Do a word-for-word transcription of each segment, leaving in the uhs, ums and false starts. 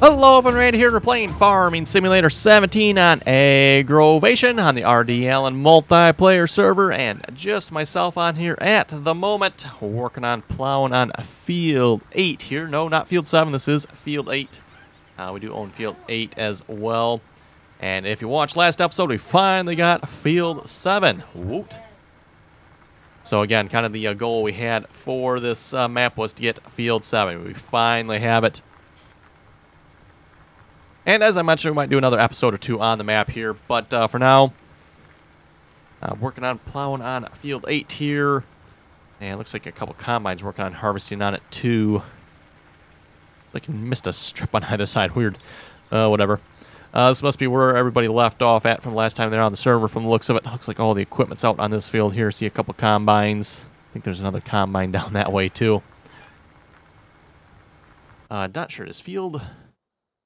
Hello everyone, Randy here. We're playing Farming Simulator seventeen on AgroVation on the RDAllen multiplayer server, and just myself on here at the moment, working on plowing on field eight here. No, not field seven, this is field eight. Uh, we do own field eight as well. And if you watched last episode, we finally got field seven. Woot. So again, kind of the uh, goal we had for this uh, map was to get field seven. We finally have it. And as I mentioned, we might do another episode or two on the map here, but uh, for now, uh, working on plowing on field eight here, and it looks like a couple combines working on harvesting on it too. Like missed a strip on either side, weird. Uh, whatever. Uh, this must be where everybody left off at from the last time they're on the server. From the looks of it, looks like all the equipment's out on this field here. See a couple combines. I think there's another combine down that way too. Uh, not sure this field.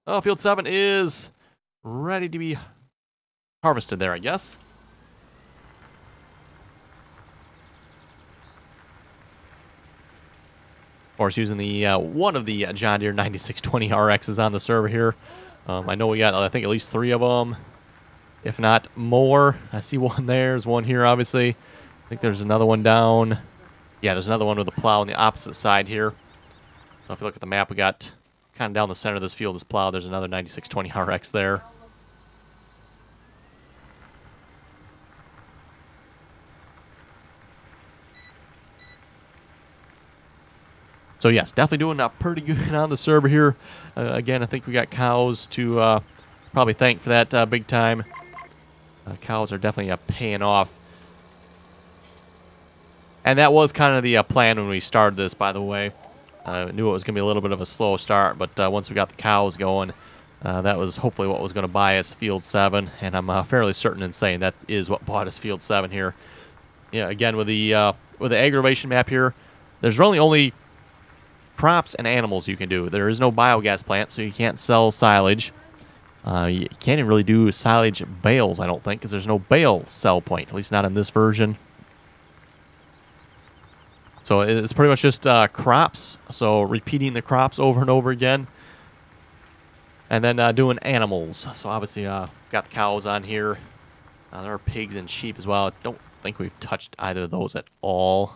Oh, field seven is ready to be harvested there, I guess. Of course, using the uh, one of the John Deere ninety-six twenty R Xs on the server here. Um, I know we got, I think, at least three of them, if not more. I see one there. There's one here, obviously. I think there's another one down. Yeah, there's another one with a plow on the opposite side here. So if you look at the map, we got... kind of down the center of this field is plow. There's another ninety-six twenty R X there. So yes, definitely doing uh, pretty good on the server here. Uh, again, I think we got cows to uh, probably thank for that uh, big time. Uh, cows are definitely uh, paying off. And that was kind of the uh, plan when we started this, by the way. I uh, knew it was going to be a little bit of a slow start, but uh, once we got the cows going, uh, that was hopefully what was going to buy us Field seven, and I'm uh, fairly certain in saying that is what bought us Field seven here. Yeah, again, with the uh, with the AgroVation map here, there's really only crops and animals you can do. There is no biogas plant, so you can't sell silage. Uh, you can't even really do silage bales, I don't think, because there's no bale sell point, at least not in this version. So it's pretty much just uh, crops, so repeating the crops over and over again. And then uh, doing animals. So obviously uh, got the cows on here. Uh, there are pigs and sheep as well. I don't think we've touched either of those at all.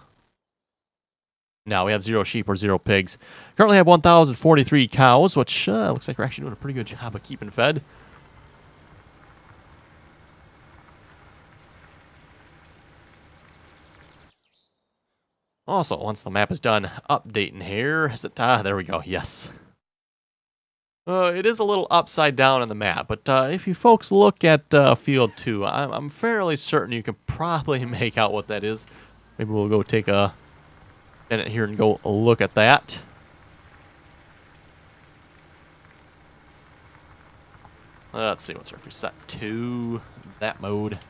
No, we have zero sheep or zero pigs. Currently have one thousand forty-three cows, which uh, looks like we're actually doing a pretty good job of keeping fed. Also, once the map is done updating here, is it, ah, there we go, yes. Uh, it is a little upside down in the map, but uh, if you folks look at uh, field two, I'm, I'm fairly certain you can probably make out what that is. Maybe we'll go take a minute here and go look at that. Let's see, what's our reset to that mode.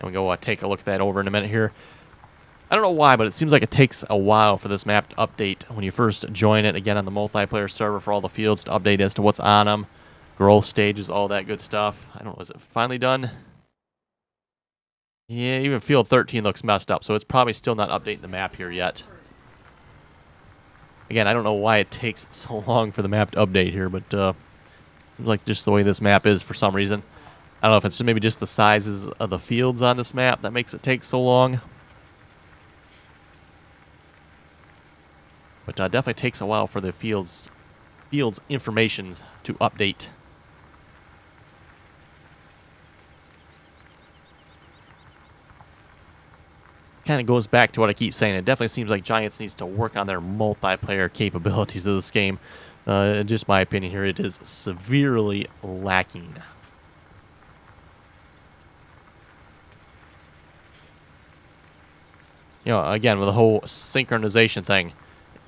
And we go uh, take a look at that over in a minute here. I don't know why, but it seems like it takes a while for this map to update when you first join it. Again, on the multiplayer server for all the fields to update as to what's on them. Growth stages, all that good stuff. I don't know, is it finally done? Yeah, even field thirteen looks messed up, so it's probably still not updating the map here yet. Again, I don't know why it takes so long for the map to update here, but uh, like just the way this map is for some reason. I don't know if it's maybe just the sizes of the fields on this map that makes it take so long. But it uh, definitely takes a while for the fields, fields information to update. Kind of goes back to what I keep saying. It definitely seems like Giants needs to work on their multiplayer capabilities of this game. Uh, just my opinion here, it is severely lacking. You know, again, with the whole synchronization thing,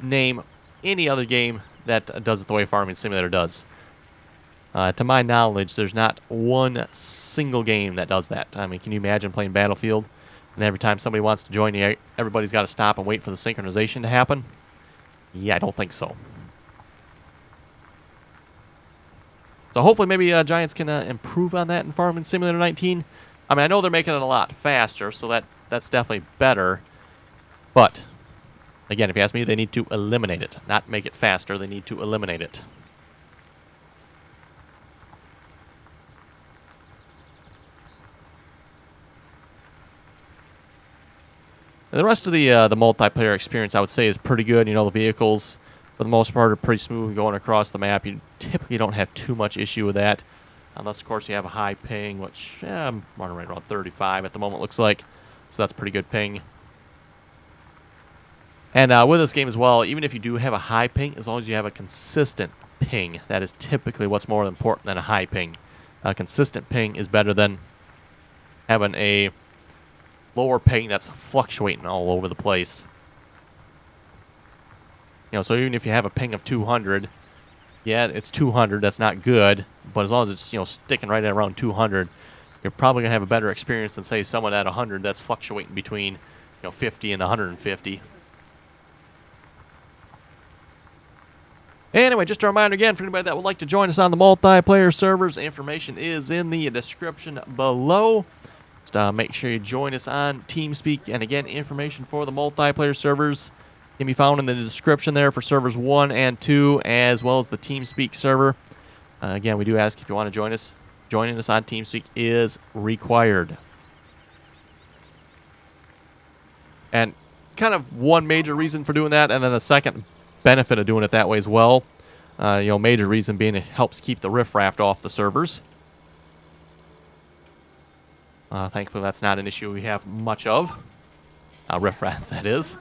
name any other game that does it the way Farming Simulator does. Uh, to my knowledge, there's not one single game that does that. I mean, can you imagine playing Battlefield? And every time somebody wants to join you, everybody's got to stop and wait for the synchronization to happen? Yeah, I don't think so. So hopefully maybe uh, Giants can uh, improve on that in Farming Simulator nineteen. I mean, I know they're making it a lot faster, so that that's definitely better. But Again, if you ask me, they need to eliminate it. Not make it faster, they need to eliminate it. And the rest of the uh, the multiplayer experience, I would say, is pretty good. You know, the vehicles, for the most part, are pretty smooth going across the map. You typically don't have too much issue with that. Unless, of course, you have a high ping, which yeah, I'm running right around thirty-five at the moment, looks like. So that's pretty good ping. And uh, with this game as well, even if you do have a high ping, as long as you have a consistent ping, that is typically what's more important than a high ping. A consistent ping is better than having a lower ping that's fluctuating all over the place. You know, so even if you have a ping of two hundred, yeah, it's two hundred, that's not good, but as long as it's, you know, sticking right at around two hundred, you're probably going to have a better experience than, say, someone at one hundred that's fluctuating between, you know, fifty and one hundred fifty. Anyway, just a reminder again, for anybody that would like to join us on the multiplayer servers, information is in the description below. Just uh, make sure you join us on TeamSpeak. And again, information for the multiplayer servers can be found in the description there for servers one and two, as well as the TeamSpeak server. Uh, again, we do ask if you want to join us. Joining us on TeamSpeak is required. And kind of one major reason for doing that, and then a second benefit of doing it that way as well. Uh, you know, major reason being it helps keep the riffraff off the servers. Uh, thankfully, that's not an issue we have much of. Uh, riffraff, that is.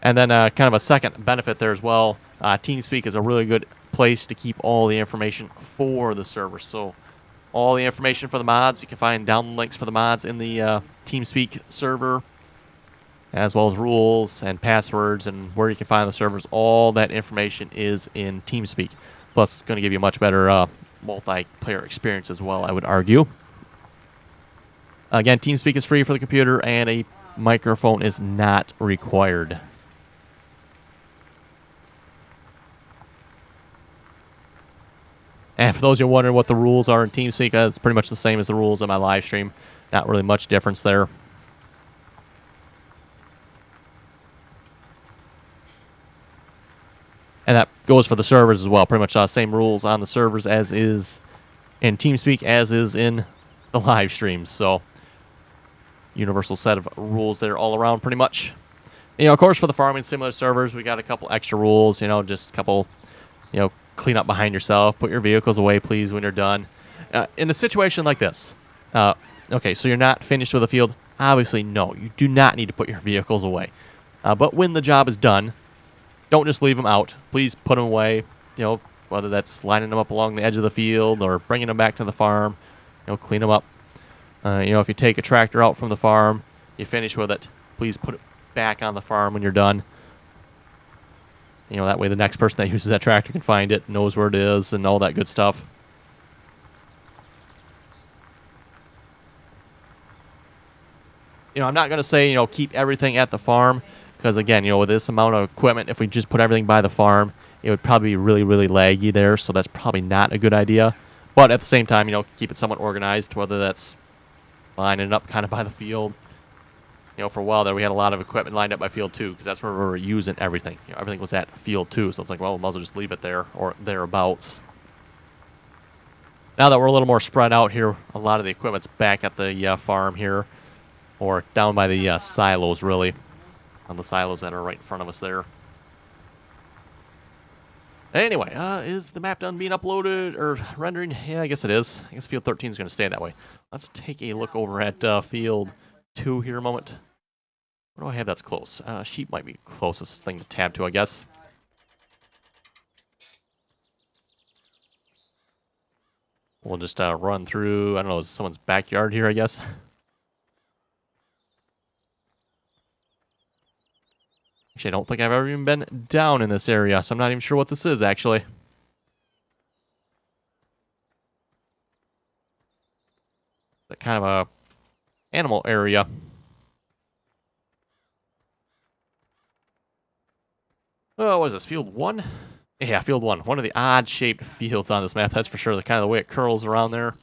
And then uh, kind of a second benefit there as well. Uh, TeamSpeak is a really good place to keep all the information for the server. So all the information for the mods, you can find down links for the mods in the uh, TeamSpeak server, as well as rules and passwords and where you can find the servers. All that information is in TeamSpeak. Plus, it's going to give you a much better uh, multiplayer experience as well, I would argue. Again, TeamSpeak is free for the computer, and a microphone is not required. And for those who are wondering what the rules are in TeamSpeak, uh, it's pretty much the same as the rules in my live stream. Not really much difference there. And that goes for the servers as well. Pretty much the uh, same rules on the servers as is in TeamSpeak as is in the live streams. So, universal set of rules there all around pretty much. You know, of course, for the Farming Simulator servers, we got a couple extra rules. You know, just a couple, you know, clean up behind yourself. Put your vehicles away, please, when you're done. Uh, in a situation like this, uh, okay, so you're not finished with a field. Obviously, no, you do not need to put your vehicles away. Uh, but when the job is done, don't just leave them out. Please put them away, you know, whether that's lining them up along the edge of the field or bringing them back to the farm, you know, clean them up. Uh, you know, if you take a tractor out from the farm, you finish with it, please put it back on the farm when you're done. You know, that way the next person that uses that tractor can find it, knows where it is, and all that good stuff. You know, I'm not going to say, you know, keep everything at the farm. Because, again, you know, with this amount of equipment, if we just put everything by the farm, it would probably be really, really laggy there. So that's probably not a good idea. But at the same time, you know, keep it somewhat organized, whether that's lining up kind of by the field. You know, for a while there, we had a lot of equipment lined up by field two, because that's where we were using everything. You know, everything was at field two. So it's like, well, we might as well just leave it there or thereabouts. Now that we're a little more spread out here, a lot of the equipment's back at the uh, farm here, or down by the uh, silos, really. On the silos that are right in front of us there. Anyway, uh, is the map done being uploaded or rendering? Yeah, I guess it is. I guess field thirteen is going to stay that way. Let's take a look over at uh, field two here a moment. What do I have that's close? Uh, sheep might be the closest thing to tab to, I guess. We'll just uh, run through, I don't know, is someone's backyard here, I guess? Actually, I don't think I've ever even been down in this area, so I'm not even sure what this is, actually. It's kind of a animal area. Oh, what is this, field one? Yeah, field one. One of the odd-shaped fields on this map, that's for sure. The kind of the way it curls around there.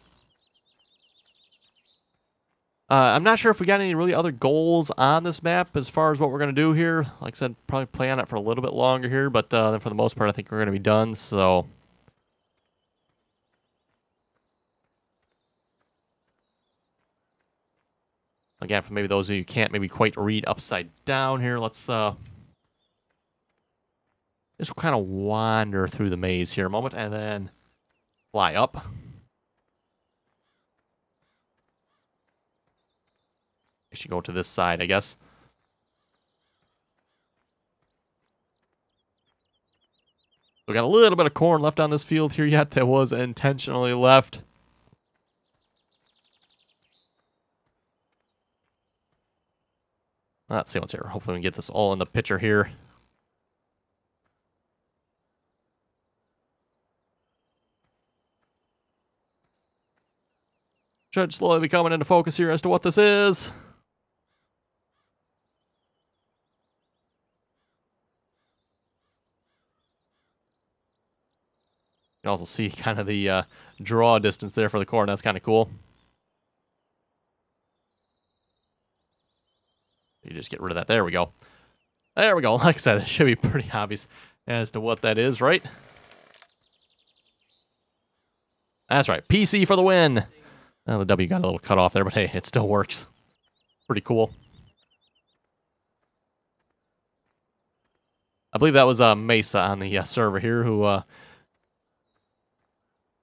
Uh, I'm not sure if we got any really other goals on this map as far as what we're going to do here. Like I said, probably play on it for a little bit longer here, but uh, then for the most part, I think we're going to be done, so... Again, for maybe those of you who can't maybe quite read upside down here, let's uh, just kind of wander through the maze here a moment and then fly up. I should go to this side, I guess. We got a little bit of corn left on this field here yet that was intentionally left. Let's see what's here. Hopefully we can get this all in the picture here. Should slowly be coming into focus here as to what this is. You can also see kind of the uh, draw distance there for the corn. That's kind of cool. You just get rid of that. There we go. There we go. Like I said, it should be pretty obvious as to what that is, right? That's right. P C for the win. Now the W got a little cut off there, but hey, it still works. Pretty cool. I believe that was uh, Mesa on the uh, server here who uh,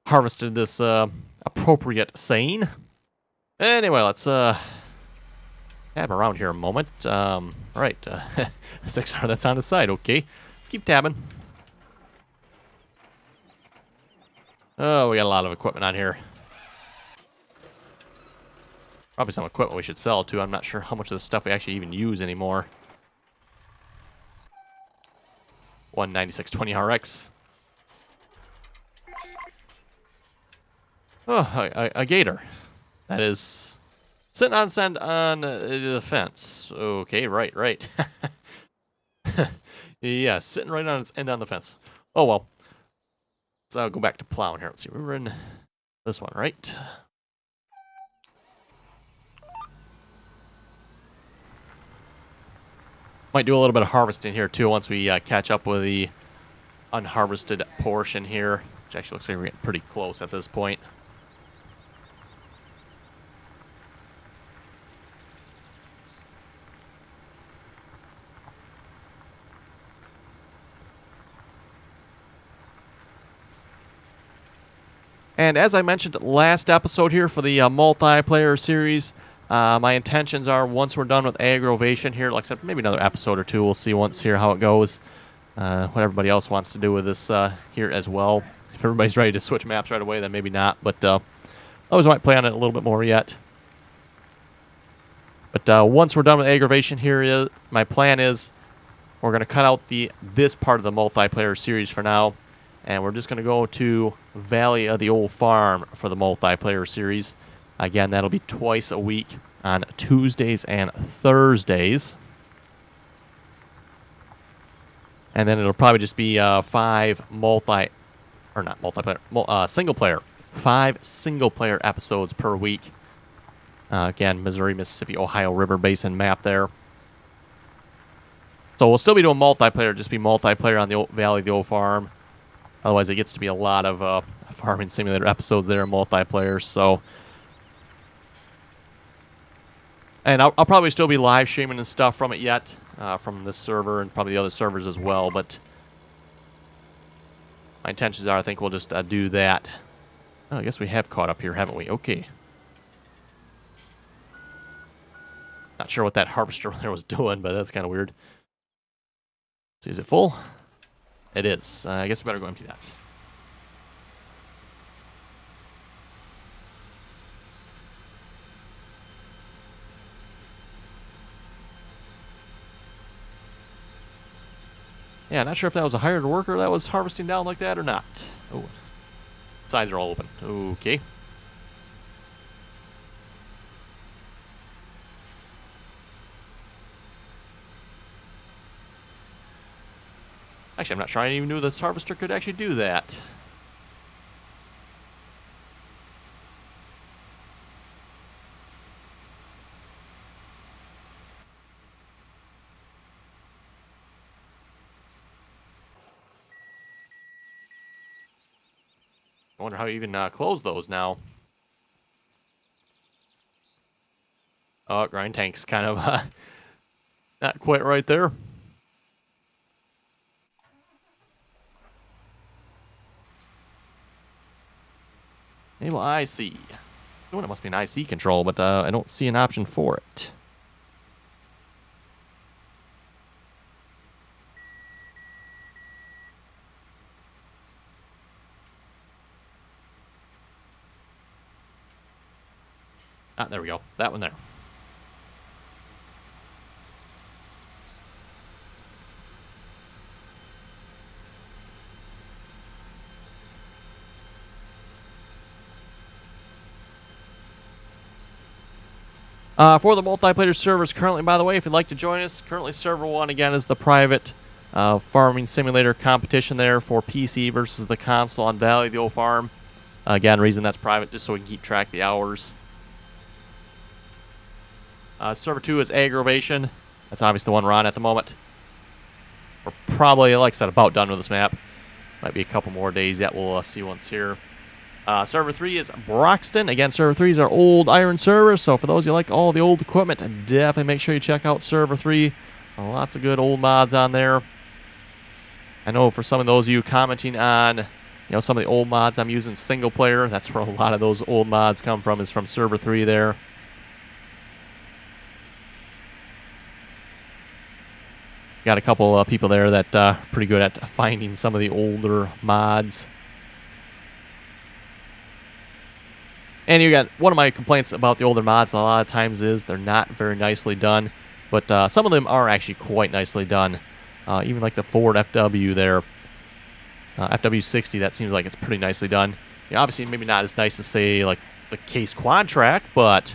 harvested this uh, appropriate saying. Anyway, let's... Uh, Tab around here a moment. Um, all right, uh, six R, that's on the side. Okay, let's keep tabbing. Oh, we got a lot of equipment on here. Probably some equipment we should sell too. I'm not sure how much of this stuff we actually even use anymore. one ninety-six twenty R X. Oh, a, a, a gator. That is. Sitting on sand on uh, the fence. Okay, right, right. Yeah, sitting right on its end on the fence. Oh, well. So I'll go back to plowing here. Let's see, we were in this one, right? Might do a little bit of harvesting here, too, once we uh, catch up with the unharvested portion here, which actually looks like we're getting pretty close at this point. And as I mentioned last episode here for the uh, multiplayer series, uh, my intentions are once we're done with AgroVation here, like I said, maybe another episode or two. We'll see once here how it goes, uh, what everybody else wants to do with this uh, here as well. If everybody's ready to switch maps right away, then maybe not. But uh, I always might play on it a little bit more yet. But uh, once we're done with AgroVation here, is, my plan is we're going to cut out the this part of the multiplayer series for now. And we're just going to go to Valley of the Old Farm for the multiplayer series. Again, that'll be twice a week on Tuesdays and Thursdays. And then it'll probably just be uh, five multi... Or not multiplayer, uh, single player. Five single player episodes per week. Uh, again, Missouri, Mississippi, Ohio River Basin map there. So we'll still be doing multiplayer, just be multiplayer on the old Valley of the Old Farm. Otherwise, it gets to be a lot of uh, Farming Simulator episodes there, multiplayer, so... And I'll, I'll probably still be live streaming and stuff from it yet, uh, from this server and probably the other servers as well, but... My intentions are, I think we'll just uh, do that. Oh, I guess we have caught up here, haven't we? Okay. Not sure what that harvester there was doing, but that's kind of weird. Let's see, is it full? It is. Uh, I guess we better go empty that. Yeah, not sure if that was a hired worker that was harvesting down like that or not. Oh, sides are all open. Okay. Actually, I'm not sure I even knew this harvester could actually do that. I wonder how you even uh, close those now. Oh, grind tank's kind of uh, not quite right there. Enable I C. Oh, it must be an I C control, but uh, I don't see an option for it. Ah, there we go. That one there. Uh, for the multiplayer servers currently, by the way, if you'd like to join us, currently server one, again, is the private uh, Farming Simulator competition there for P C versus the console on Valley of the Old Farm. Uh, again, reason that's private, just so we can keep track of the hours. Uh, server two is AgroVation. That's obviously the one we're on at the moment. We're probably, like I said, about done with this map. Might be a couple more days yet. We'll uh, see once here. Uh, server three is Broxton. Again, server three is our old iron server. So for those of you who like all the old equipment, definitely make sure you check out server three. Uh, lots of good old mods on there. I know for some of those of you commenting on, you know, some of the old mods I'm using single player. That's where a lot of those old mods come from. Is from server three there. Got a couple uh, people there that are uh, pretty good at finding some of the older mods. And you got one of my complaints about the older mods a lot of times is they're not very nicely done. But uh, some of them are actually quite nicely done. Uh, even like the Ford F W there. Uh, F W sixty, that seems like it's pretty nicely done. You know, obviously, maybe not as nice as, say, like the Case Quad Trac, but...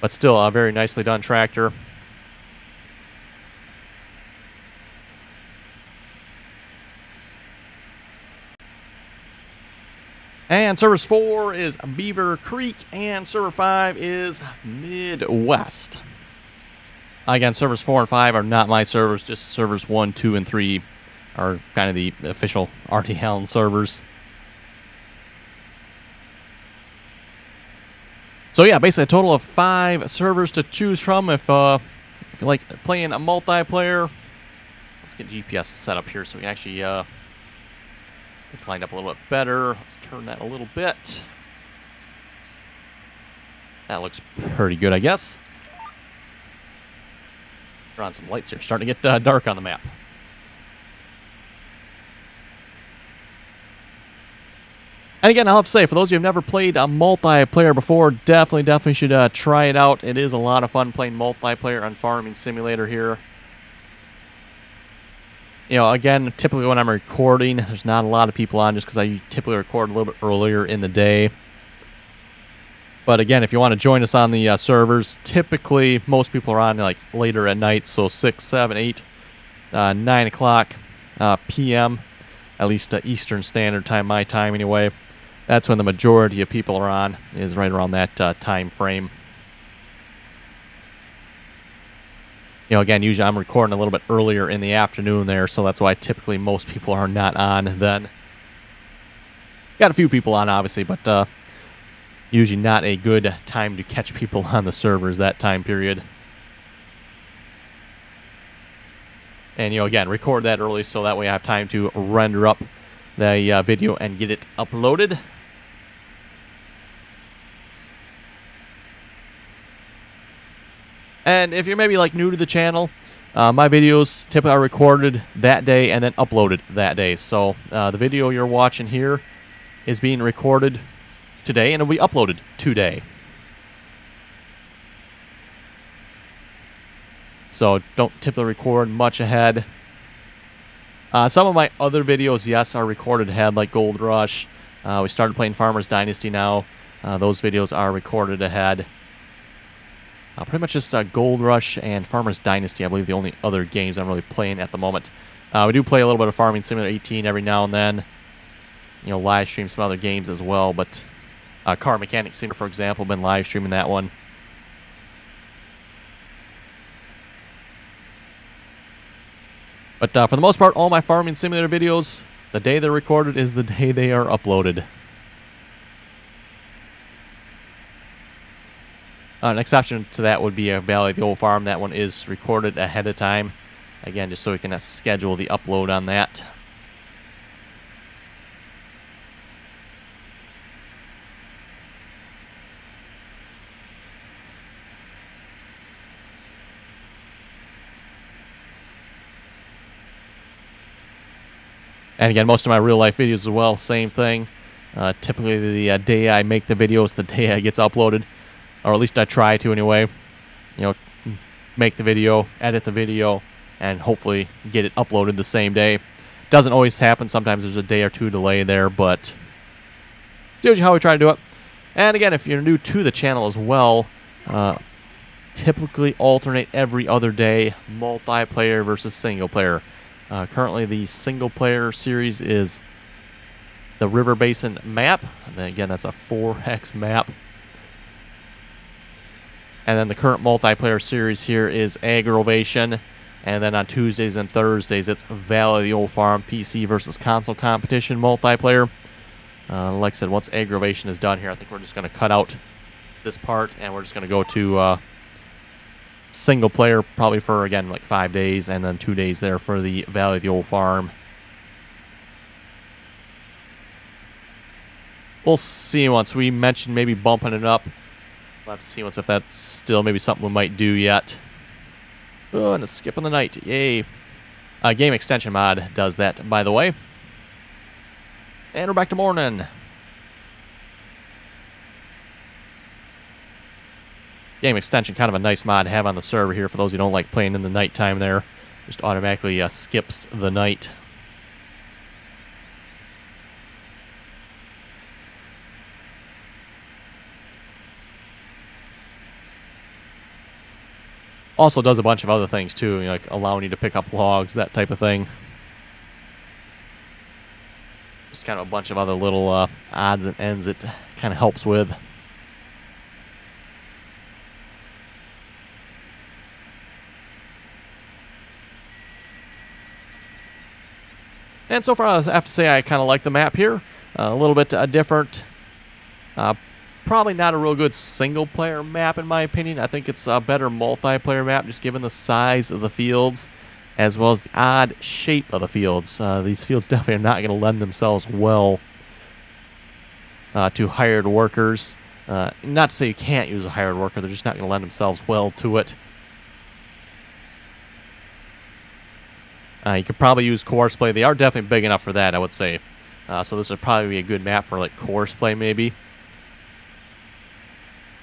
But still, a very nicely done tractor. And server four is Beaver Creek, and server five is Midwest. Again, servers four and five are not my servers, just servers one, two, and three are kind of the official RDAllen servers. So yeah, basically a total of five servers to choose from if, uh, if you like playing a multiplayer. Let's get G P S set up here so we actually uh, it's lined up a little bit better. Let's turn that a little bit. That looks pretty good, I guess. Turn on some lights here. Starting to get uh, dark on the map. And again, I'll have to say, for those of you who have never played a multiplayer before, definitely, definitely should uh, try it out. It is a lot of fun playing multiplayer on Farming Simulator here. You know, again, typically when I'm recording, there's not a lot of people on just because I typically record a little bit earlier in the day. But again, if you want to join us on the uh, servers, typically most people are on like later at night, so six, seven, eight, uh, nine o'clock uh, p m, at least uh, Eastern Standard Time, my time anyway. That's when the majority of people are on, is right around that uh, time frame. You know, again, usually I'm recording a little bit earlier in the afternoon there, so that's why typically most people are not on then. Got a few people on, obviously, but uh, usually not a good time to catch people on the servers that time period. And, you know, again, record that early so that way I have time to render up the uh, video and get it uploaded. And if you're maybe like new to the channel, uh, my videos typically are recorded that day and then uploaded that day. So uh, the video you're watching here is being recorded today and it'll be uploaded today. So don't typically record much ahead. Uh, some of my other videos, yes, are recorded ahead, like Gold Rush. Uh, we started playing Farmers Dynasty now. Uh, those videos are recorded ahead. Uh, pretty much just uh, Gold Rush and Farmers Dynasty, I believe, the only other games I'm really playing at the moment. Uh, we do play a little bit of Farming Simulator eighteen every now and then. You know, live stream some other games as well, but uh, Car Mechanic Simulator, for example, been live streaming that one. But uh, for the most part, all my Farming Simulator videos, the day they're recorded is the day they are uploaded. Uh, an exception to that would be a Valley of the Old Farm. That one is recorded ahead of time. Again, just so we can uh, schedule the upload on that. And again, most of my real life videos as well, same thing. Uh, typically the uh, day I make the video is the day it gets uploaded. Or at least I try to anyway. You know, make the video, edit the video, and hopefully get it uploaded the same day. Doesn't always happen. Sometimes there's a day or two delay there, but it's usually how we try to do it. And again, if you're new to the channel as well, uh, typically alternate every other day, multiplayer versus single player. Uh, currently, the single-player series is the River Basin map. And then again, that's a four X map. And then the current multiplayer series here is AgroVation. And then on Tuesdays and Thursdays, it's Valley of the Old Farm P C versus console competition multiplayer. Uh, like I said, once AgroVation is done here, I think we're just going to cut out this part, and we're just going to go to... Uh, single player probably for, again, like five days, and then two days there for the Valley of the Old Farm. We'll see once. We mentioned maybe bumping it up. We'll have to see once if that's still maybe something we might do yet. Oh, and it's skipping the night. Yay. Uh, game extension mod does that, by the way. And we're back to morning. Game extension, kind of a nice mod to have on the server here for those who don't like playing in the nighttime there. Just automatically uh, skips the night. Also does a bunch of other things too, you know, like allowing you to pick up logs, that type of thing. Just kind of a bunch of other little uh, odds and ends it kind of helps with. And so far, I have to say I kind of like the map here. Uh, a little bit uh, different. Uh, probably not a real good single-player map, in my opinion. I think it's a better multiplayer map, just given the size of the fields, as well as the odd shape of the fields. Uh, these fields definitely are not going to lend themselves well uh, to hired workers. Uh, not to say you can't use a hired worker. They're just not going to lend themselves well to it. Uh, you could probably use CoursePlay. They are definitely big enough for that, I would say. Uh, so this would probably be a good map for like CoursePlay, maybe.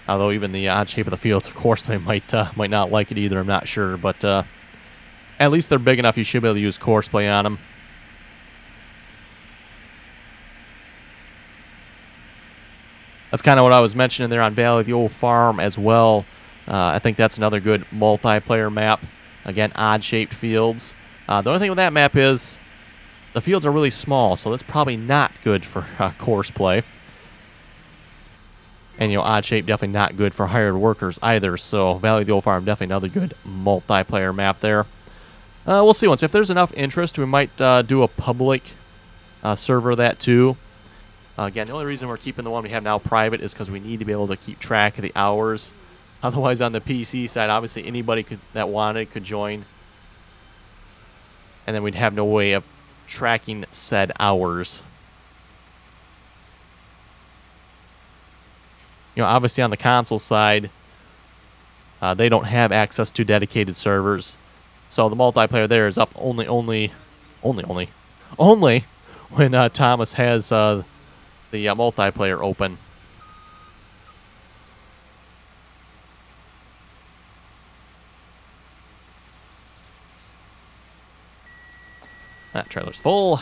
Although even the odd shape of the fields, CoursePlay might uh, might not like it either. I'm not sure, but uh, at least they're big enough. You should be able to use CoursePlay on them. That's kind of what I was mentioning there on Valley of the Old Farm as well. Uh, I think that's another good multiplayer map. Again, odd-shaped fields. Uh, the only thing with that map is the fields are really small, so that's probably not good for uh, CoursePlay. And, you know, odd shape, definitely not good for hired workers either, so Valley of the Old Farm, definitely another good multiplayer map there. Uh, we'll see once. If there's enough interest, we might uh, do a public uh, server of that too. Uh, again, the only reason we're keeping the one we have now private is because we need to be able to keep track of the hours. Otherwise, on the P C side, obviously anybody could, that wanted could join. And then we'd have no way of tracking said hours. You know, obviously on the console side, uh, they don't have access to dedicated servers, so the multiplayer there is up only, only, only, only, only when uh, Thomas has uh, the uh, multiplayer open. That trailer's full.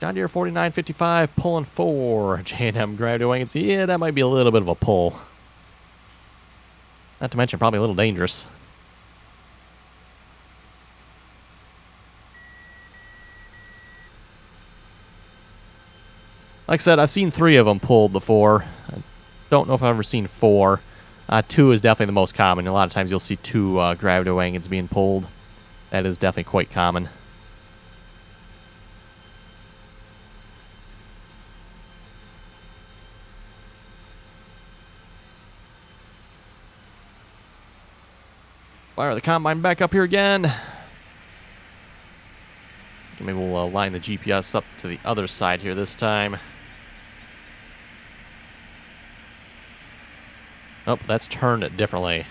John Deere forty-nine fifty-five pulling for J and M gravity wagons. Yeah, that might be a little bit of a pull. Not to mention probably a little dangerous. Like I said, I've seen three of them pulled before. I don't know if I've ever seen four. Uh, two is definitely the most common. A lot of times you'll see two uh, gravity wagons being pulled. That is definitely quite common. Why are the combine back up here again? Maybe we'll uh, line the G P S up to the other side here this time. Oh, that's turned differently.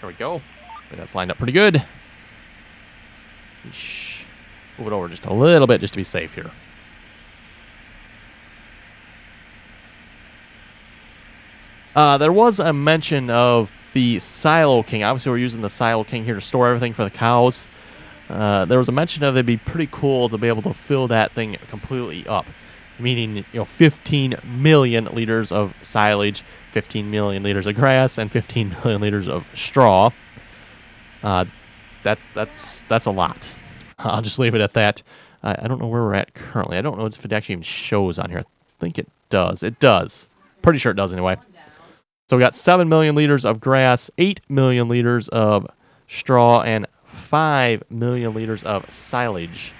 There we go. That's lined up pretty good. Eesh. Move it over just a little bit just to be safe here. Uh, there was a mention of the Silo King. Obviously, we're using the Silo King here to store everything for the cows. Uh, there was a mention of it'd be pretty cool to be able to fill that thing completely up, meaning, you know, fifteen million liters of silage, fifteen million liters of grass, and fifteen million liters of straw. Uh, that's that's that's a lot. I'll just leave it at that. I, I don't know where we're at currently. I don't know if it actually even shows on here. I think it does. It does. Pretty sure it does anyway. So we got seven million liters of grass, eight million liters of straw, and five million liters of silage.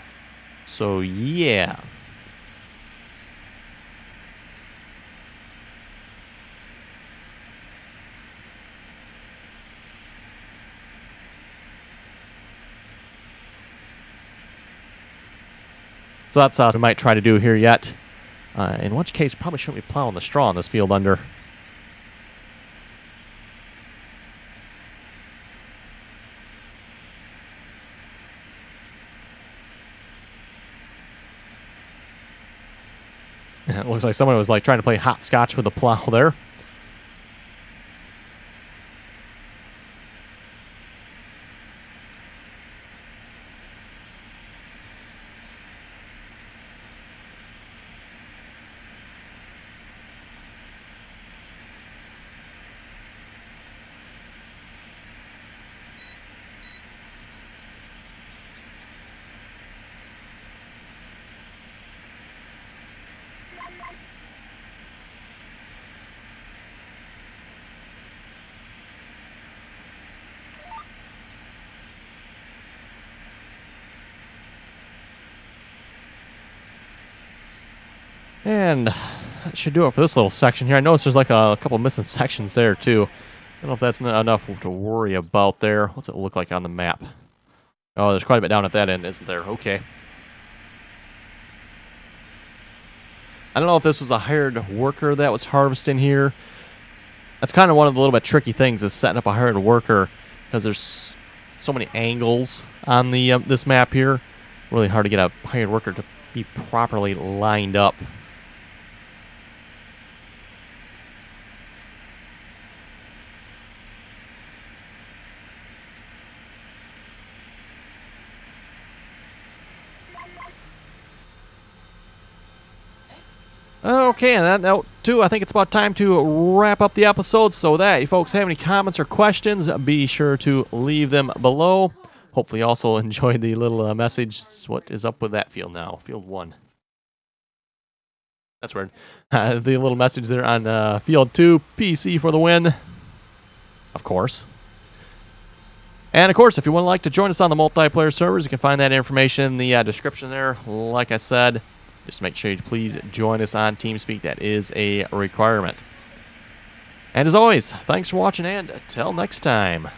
So, yeah. So that's what we might try to do here yet. Uh, in which case, probably shouldn't be plowing the straw in this field under. It looks like someone was like trying to play hopscotch with a plow there. And that should do it for this little section here. I noticed there's like a, a couple missing sections there, too. I don't know if that's not enough to worry about there. What's it look like on the map? Oh, there's quite a bit down at that end, isn't there? Okay. I don't know if this was a hired worker that was harvesting here. That's kind of one of the little bit tricky things is setting up a hired worker because there's so many angles on the uh, this map here. Really hard to get a hired worker to be properly lined up. Okay, and that note too, I think it's about time to wrap up the episode. So with that, if folks have any comments or questions, be sure to leave them below. Hopefully you also enjoyed the little uh, message. What is up with that field now? Field one. That's weird. Uh, the little message there on uh, field two, P C for the win. Of course. And, of course, if you would like to join us on the multiplayer servers, you can find that information in the uh, description there. Like I said, just make sure you please join us on TeamSpeak. That is a requirement. And as always, thanks for watching and until next time.